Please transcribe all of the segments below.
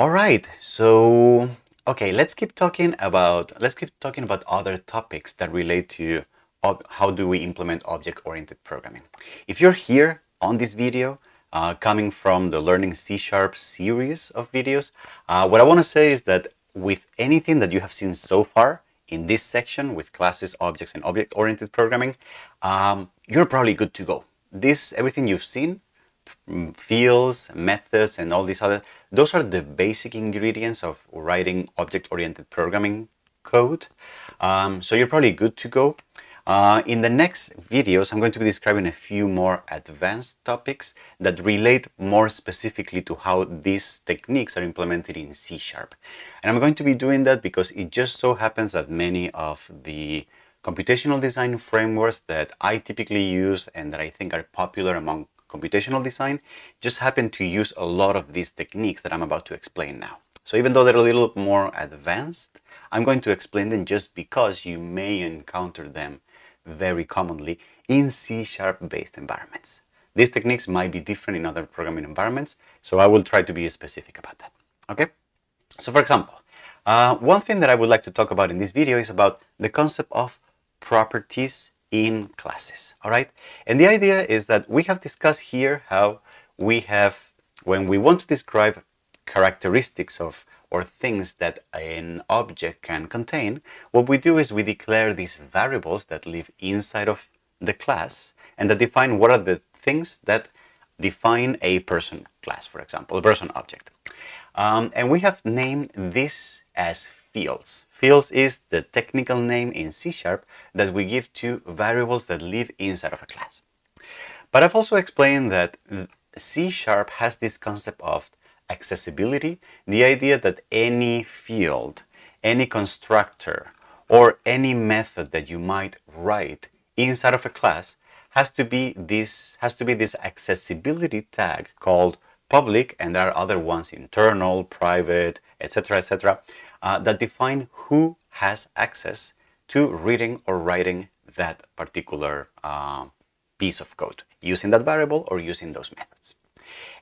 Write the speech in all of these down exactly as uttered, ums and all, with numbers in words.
All right, so okay, let's keep talking about let's keep talking about other topics that relate to how do we implement object-oriented programming. If you're here on this video, uh, coming from the Learning C sharp series of videos, uh, what I want to say is that with anything that you have seen so far in this section with classes, objects, and object-oriented programming, um, you're probably good to go. This, everything you've seen, fields, methods, and all these other, those are the basic ingredients of writing object-oriented programming code. Um, so you're probably good to go. Uh, in the next videos, I'm going to be describing a few more advanced topics that relate more specifically to how these techniques are implemented in C sharp. And I'm going to be doing that because it just so happens that many of the computational design frameworks that I typically use and that I think are popular among computational design just happen to use a lot of these techniques that I'm about to explain now. So even though they're a little more advanced, I'm going to explain them just because you may encounter them very commonly in C sharp based environments. These techniques might be different in other programming environments, so I will try to be specific about that, okay? So for example, uh, one thing that I would like to talk about in this video is about the concept of properties in classes, all right? And the idea is that we have discussed here how we have, when we want to describe characteristics of or things that an object can contain, what we do is we declare these variables that live inside of the class and that define what are the things that define a person class, for example, a person object. Um, and we have named this as fields. Fields is the technical name in C sharp that we give to variables that live inside of a class. But I've also explained that C sharp has this concept of accessibility, the idea that any field, any constructor, or any method that you might write inside of a class has to be this has to be this accessibility tag called public, and there are other ones, internal, private, et cetera, et cetera, uh, that define who has access to reading or writing that particular uh, piece of code using that variable or using those methods.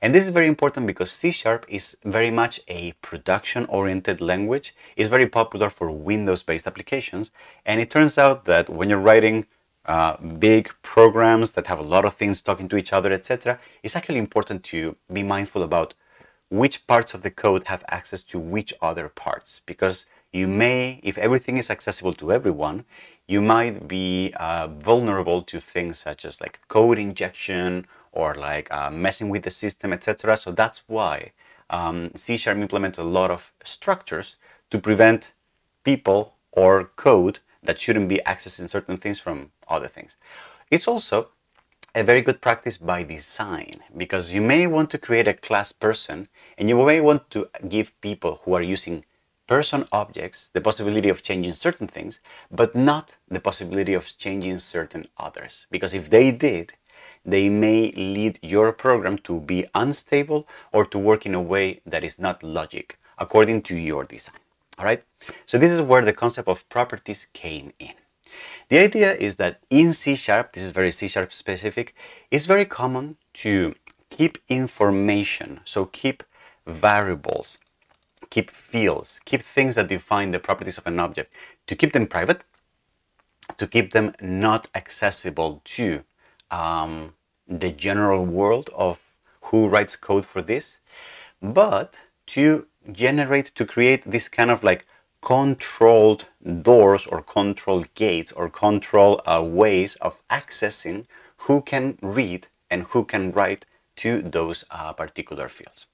And this is very important because C sharp is very much a production-oriented language. It's very popular for Windows-based applications. And it turns out that when you're writing uh, big programs that have a lot of things talking to each other, et cetera, it's actually important to be mindful about which parts of the code have access to which other parts. Because you may, if everything is accessible to everyone, you might be uh, vulnerable to things such as like code injection, or like uh, messing with the system, et cetera. So that's why um, C sharp implements a lot of structures to prevent people or code that shouldn't be accessing certain things from other things. It's also a very good practice by design, because you may want to create a class person, and you may want to give people who are using person objects the possibility of changing certain things, but not the possibility of changing certain others. Because if they did, they may lead your program to be unstable or to work in a way that is not logic according to your design, all right? So this is where the concept of properties came in. The idea is that in C sharp, this is very C sharp specific, it's very common to keep information, so keep variables, keep fields, keep things that define the properties of an object, to keep them private, to keep them not accessible to Um, the general world of who writes code for this, but to generate, to create this kind of like controlled doors or controlled gates or control uh, ways of accessing who can read and who can write to those uh, particular fields.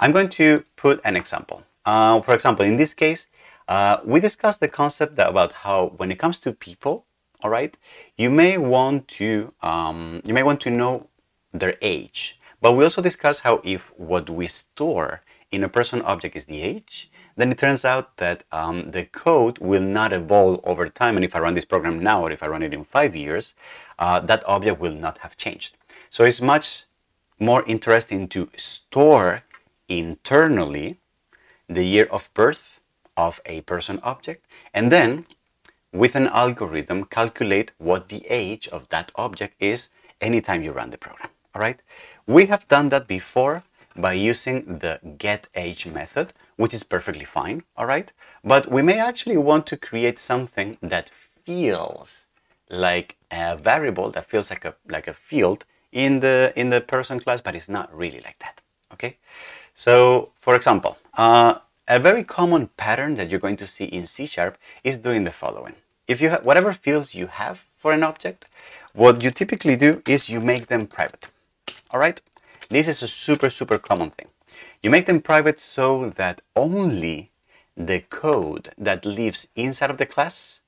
I'm going to put an example. Uh, for example, in this case, uh, we discussed the concept about how when it comes to people, all right, you may want to um, you may want to know their age, but we also discuss how if what we store in a person object is the age, then it turns out that um, the code will not evolve over time, and if I run this program now or if I run it in five years, uh, that object will not have changed. So it's much more interesting to store internally the year of birth of a person object, and then with an algorithm, calculate what the age of that object is anytime you run the program, all right? We have done that before, by using the getAge method, which is perfectly fine, all right? But we may actually want to create something that feels like a variable, that feels like a, like a field in the, in the person class, but it's not really like that, okay? So, for example, uh, a very common pattern that you're going to see in C sharp is doing the following. If you have whatever fields you have for an object, what you typically do is you make them private, all right? This is a super, super common thing. You make them private so that only the code that lives inside of the class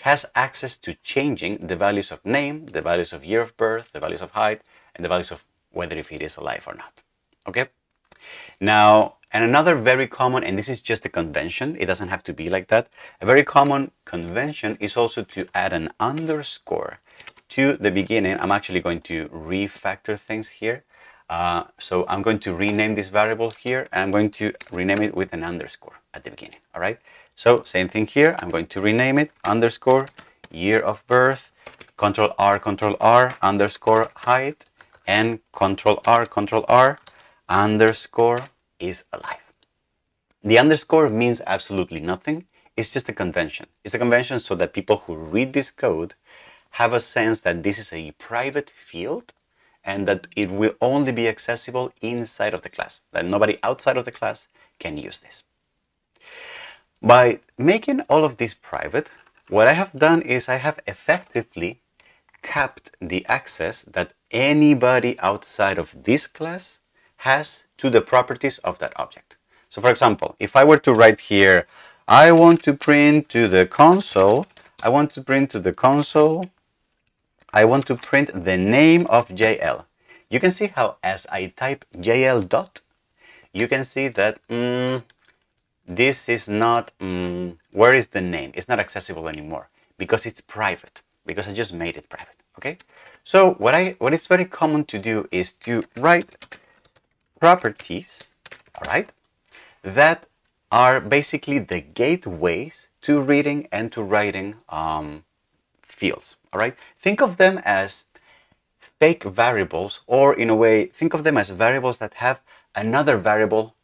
has access to changing the values of name, the values of year of birth, the values of height, and the values of whether if it is alive or not, okay? Now, and another very common, and this is just a convention, it doesn't have to be like that, a very common convention is also to add an underscore to the beginning. I'm actually going to refactor things here. Uh, so I'm going to rename this variable here, and I'm going to rename it with an underscore at the beginning, all right? So same thing here, I'm going to rename it, underscore, year of birth, control R, control R, underscore height, and control R, control R, underscore is alive. The underscore means absolutely nothing. It's just a convention. It's a convention so that people who read this code have a sense that this is a private field and that it will only be accessible inside of the class, that nobody outside of the class can use this. By making all of this private, what I have done is I have effectively capped the access that anybody outside of this class has to the properties of that object. So for example, if I were to write here, I want to print to the console, I want to print to the console, I want to print the name of J L. You can see how as I type J L dot, you can see that mm, this is not, mm, where is the name? It's not accessible anymore because it's private, because I just made it private, okay? So what I what is very common to do is to write properties, all right, that are basically the gateways to reading and to writing um, fields, all right? Think of them as fake variables, or in a way, think of them as variables that have another variable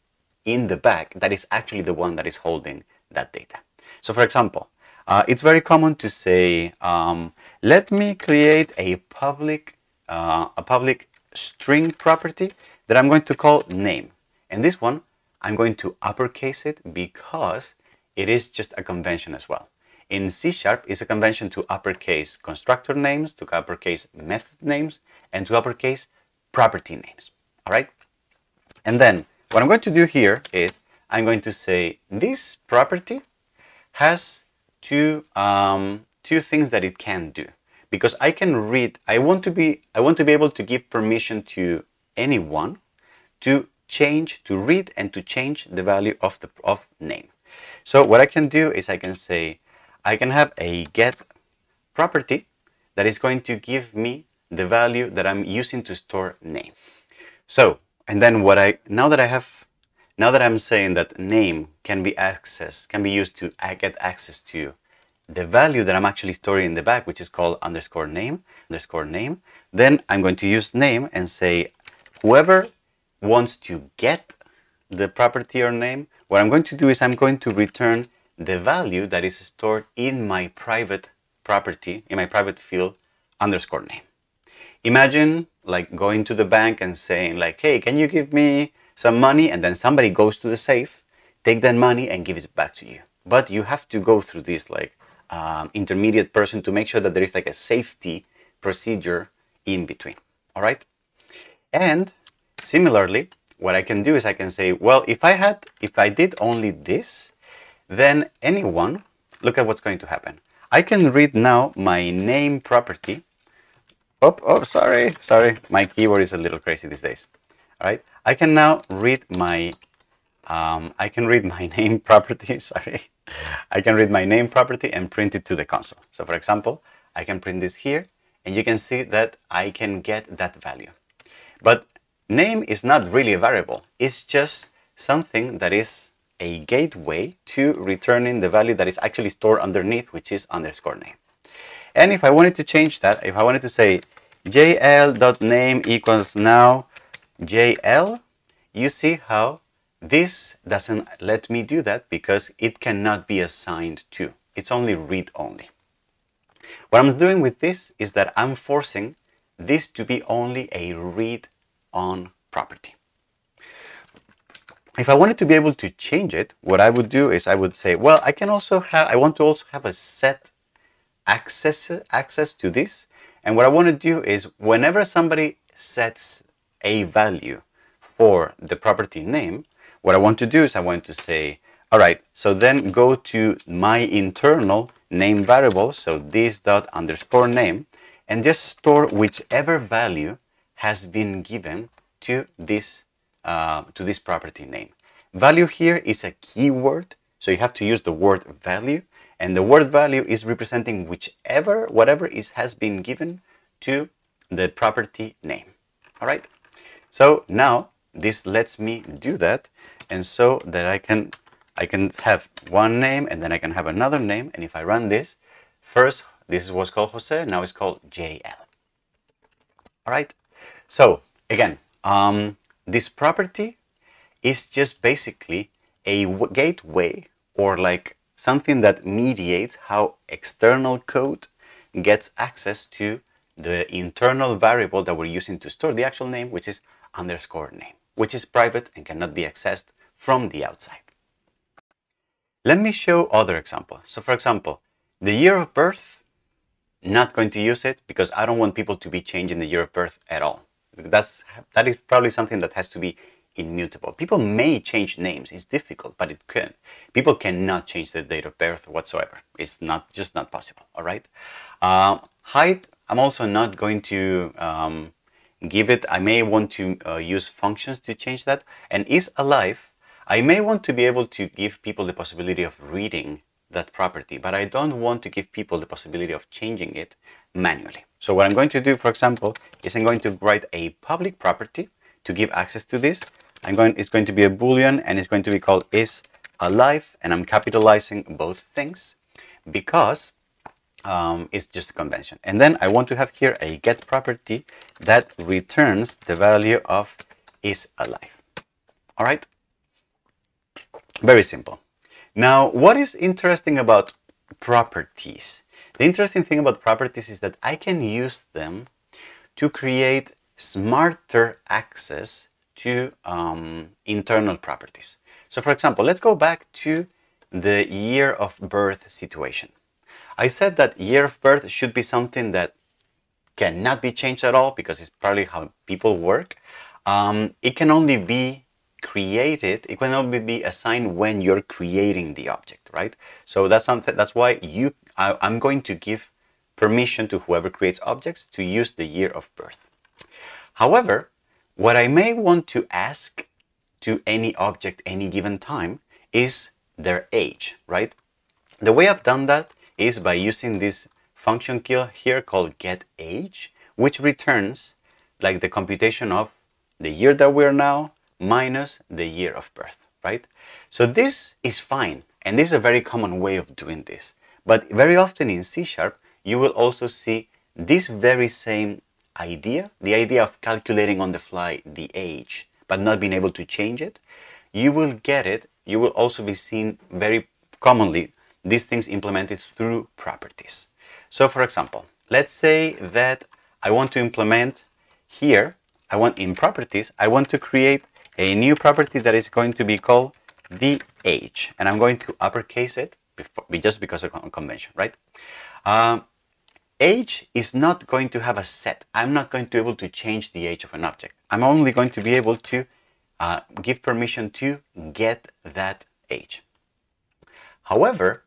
in the back that is actually the one that is holding that data. So for example, uh, it's very common to say, um, let me create a public, uh, a public string property that I'm going to call name. And this one, I'm going to uppercase it because it is just a convention as well. In C sharp, it's a convention to uppercase constructor names, to uppercase method names, and to uppercase property names, all right? And then what I'm going to do here is I'm going to say this property has two, um, two things that it can do, because I can read, I want to be, I want to be able to give permission to anyone to change, to read and to change the value of the of name. So what I can do is I can say, I can have a get property that is going to give me the value that I'm using to store name. So, and then what I, now that I have, now that I'm saying that name can be accessed, can be used to get access to the value that I'm actually storing in the back, which is called underscore name, underscore name, then I'm going to use name and say, whoever wants to get the property or name, what I'm going to do is I'm going to return the value that is stored in my private property, in my private field, underscore name. Imagine like going to the bank and saying like, hey, can you give me some money? And then somebody goes to the safe, take that money and give it back to you. But you have to go through this like um, intermediate person to make sure that there is like a safety procedure in between, all right? And similarly, what I can do is I can say, well, if I had, if I did only this, then anyone, look at what's going to happen. I can read now my name property. Oh, oh, sorry, sorry. My keyboard is a little crazy these days. All right. I can now read my, um, I can read my name property, sorry. I can read my name property and print it to the console. So for example, I can print this here and you can see that I can get that value. But name is not really a variable. It's just something that is a gateway to returning the value that is actually stored underneath, which is underscore name. And if I wanted to change that, if I wanted to say J L dot name equals now J L, you see how this doesn't let me do that because it cannot be assigned to. It's only read-only. What I'm doing with this is that I'm forcing this to be only a read-on property. If I wanted to be able to change it, what I would do is I would say, well, I can also have, I want to also have a set access, access to this. And what I want to do is whenever somebody sets a value for the property name, what I want to do is I want to say, all right, so then go to my internal name variable, so this dot underscore name, and just store whichever value has been given to this uh, to this property name. Value here is a keyword, so you have to use the word value, and the word value is representing whichever, whatever is has been given to the property name. All right, so now this lets me do that, and so that I can I can have one name and then I can have another name, and if I run this, first this was called Jose, now it's called J L. All right, so again, um, this property is just basically a gateway, or like something that mediates how external code gets access to the internal variable that we're using to store the actual name, which is underscore name, which is private and cannot be accessed from the outside. Let me show other example. So for example, the year of birth, not going to use it because I don't want people to be changing the year of birth at all. That's, that is probably something that has to be immutable. People may change names, it's difficult, but it can. People cannot change the date of birth whatsoever. It's not just not possible, all right? Uh, height, I'm also not going to um, give it. I may want to uh, use functions to change that. And is alive, I may want to be able to give people the possibility of reading that property, but I don't want to give people the possibility of changing it manually. So what I'm going to do, for example, is I'm going to write a public property to give access to this. I'm going, it's going to be a Boolean, and it's going to be called is alive, and I'm capitalizing both things because um, it's just a convention. And then I want to have here a get property that returns the value of is alive. All right. Very simple. Now, what is interesting about properties? The interesting thing about properties is that I can use them to create smarter access to um, internal properties. So for example, let's go back to the year of birth situation. I said that year of birth should be something that cannot be changed at all because it's probably how people work. Um, it can only be created, it can only be assigned when you're creating the object, right? So that's something, that's why you, I, I'm going to give permission to whoever creates objects to use the year of birth. However, what I may want to ask to any object any given time is their age, right? The way I've done that is by using this function here called getAge, which returns like the computation of the year that we're now, minus the year of birth, right? So this is fine, and this is a very common way of doing this. But very often in C sharp, you will also see this very same idea, the idea of calculating on the fly the age, but not being able to change it. You will get it, you will also be seeing very commonly these things implemented through properties. So for example, let's say that I want to implement here, I want in properties, I want to create a new property that is going to be called the age, and I'm going to uppercase it before, just because of convention, right? Um, age is not going to have a set. I'm not going to be able to change the age of an object. I'm only going to be able to uh, give permission to get that age. However,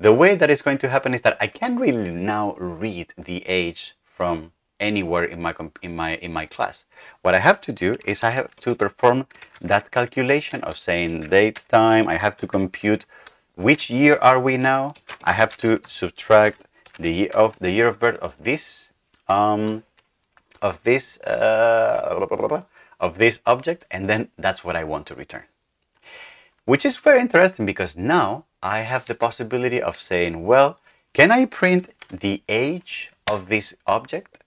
the way that is going to happen is that I can really now read the age from anywhere in my in my in my class. What I have to do is I have to perform that calculation of saying date time. I have to compute which year are we now. I have to subtract the year of the year of birth of this um, of this uh, blah, blah, blah, blah, of this object, and then that's what I want to return. Which is very interesting because now I have the possibility of saying, well, can I print the age of this object?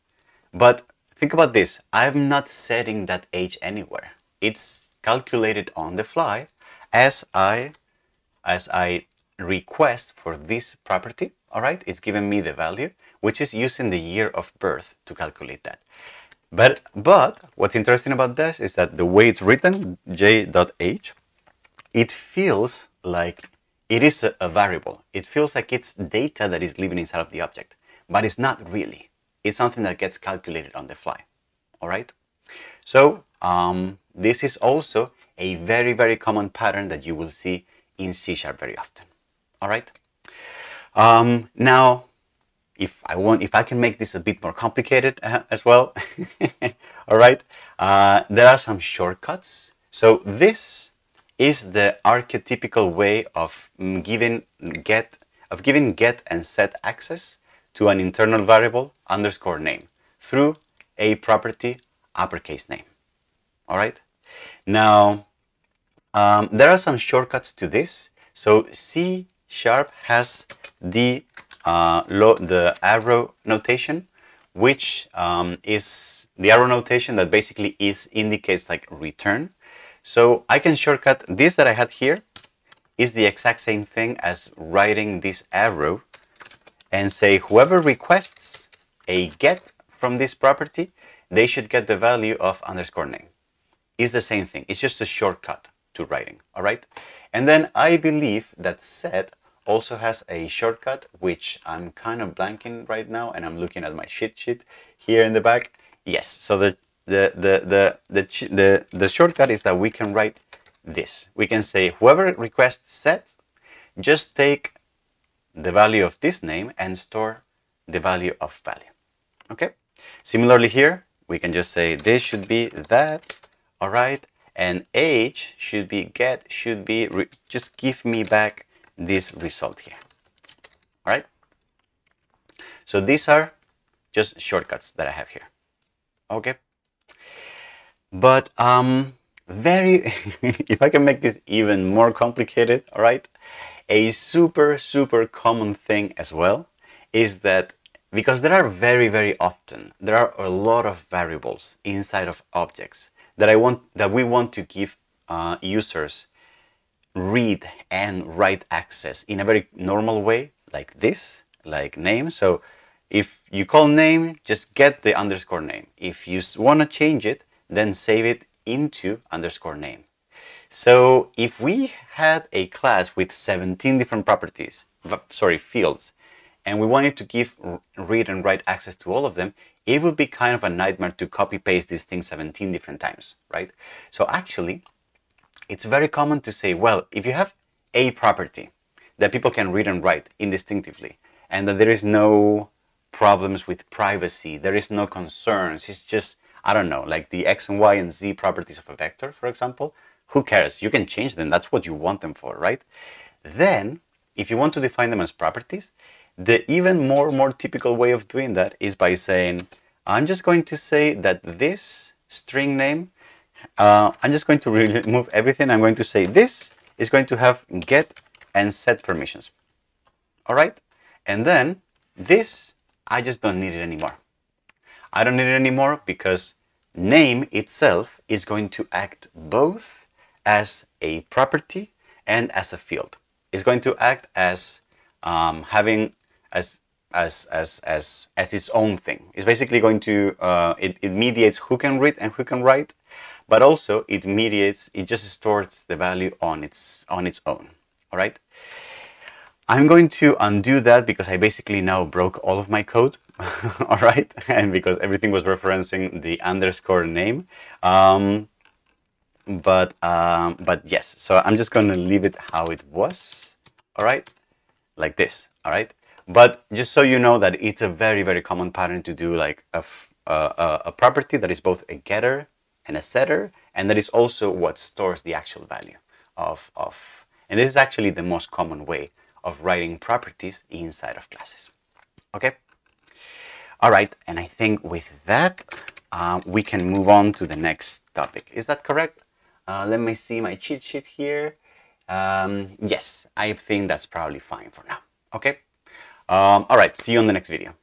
But think about this, I'm not setting that age anywhere. It's calculate it on the fly as I as I request for this property. All right, it's given me the value, which is using the year of birth to calculate that. But but what's interesting about this is that the way it's written, j.h, it feels like it is a, a variable. It feels like it's data that is living inside of the object, but it's not really. It's something that gets calculated on the fly. All right. So um, this is also a very, very common pattern that you will see in C sharp very often. All right. Um, now, if I want, if I can make this a bit more complicated uh, as well, all right, uh, there are some shortcuts. So this is the archetypical way of giving get of giving get and set access to an internal variable underscore name through a property uppercase name. All right. Now, um, there are some shortcuts to this. So C sharp has the uh, low, the arrow notation, which um, is the arrow notation that basically is indicates like return. So I can shortcut this that I had here is the exact same thing as writing this arrow and say whoever requests a get from this property, they should get the value of underscore name. It's the same thing. It's just a shortcut to writing. All right. And then I believe that set also has a shortcut, which I'm kind of blanking right now, and I'm looking at my cheat sheet here in the back. Yes. So the the the the the the, the shortcut is that we can write this. We can say whoever requests set, just take the value of this name and store the value of value. Okay. Similarly here, we can just say this should be that, all right, and age should be get, should be, re, just give me back this result here, all right? So these are just shortcuts that I have here, okay? But um, very, if I can make this even more complicated, all right, a super, super common thing as well is that because there are very, very often, there are a lot of variables inside of objects that I want, that we want to give uh, users read and write access in a very normal way, like this, like name. So if you call name, just get the underscore name. If you want to change it, then save it into underscore name. So if we had a class with seventeen different properties, sorry, fields, and we wanted to give read and write access to all of them, it would be kind of a nightmare to copy paste these things seventeen different times, right? So actually, it's very common to say, well, if you have a property that people can read and write indistinctively, and that there is no problems with privacy, there is no concerns, it's just, I don't know, like the X and Y and Z properties of a vector, for example, who cares? You can change them, that's what you want them for, right? Then, if you want to define them as properties, the even more, more typical way of doing that is by saying, I'm just going to say that this string name, uh, I'm just going to remove everything. I'm going to say this is going to have get and set permissions. All right. And then this, I just don't need it anymore. I don't need it anymore because name itself is going to act both as a property and as a field. It's going to act as um, having As, as as as as its own thing. It's basically going to uh, it, it mediates who can read and who can write, but also it mediates it just stores the value on its on its own. All right. I'm going to undo that because I basically now broke all of my code. All right, and because everything was referencing the underscore name. Um, but um, but yes, so I'm just going to leave it how it was. All right, like this. All right. But just so you know that it's a very, very common pattern to do like a, a, a property that is both a getter and a setter, and that is also what stores the actual value of, of. And this is actually the most common way of writing properties inside of classes. Okay? All right, and I think with that, um, we can move on to the next topic. Is that correct? Uh, let me see my cheat sheet here. Um, yes, I think that's probably fine for now. Okay? Um, all right, see you on the next video.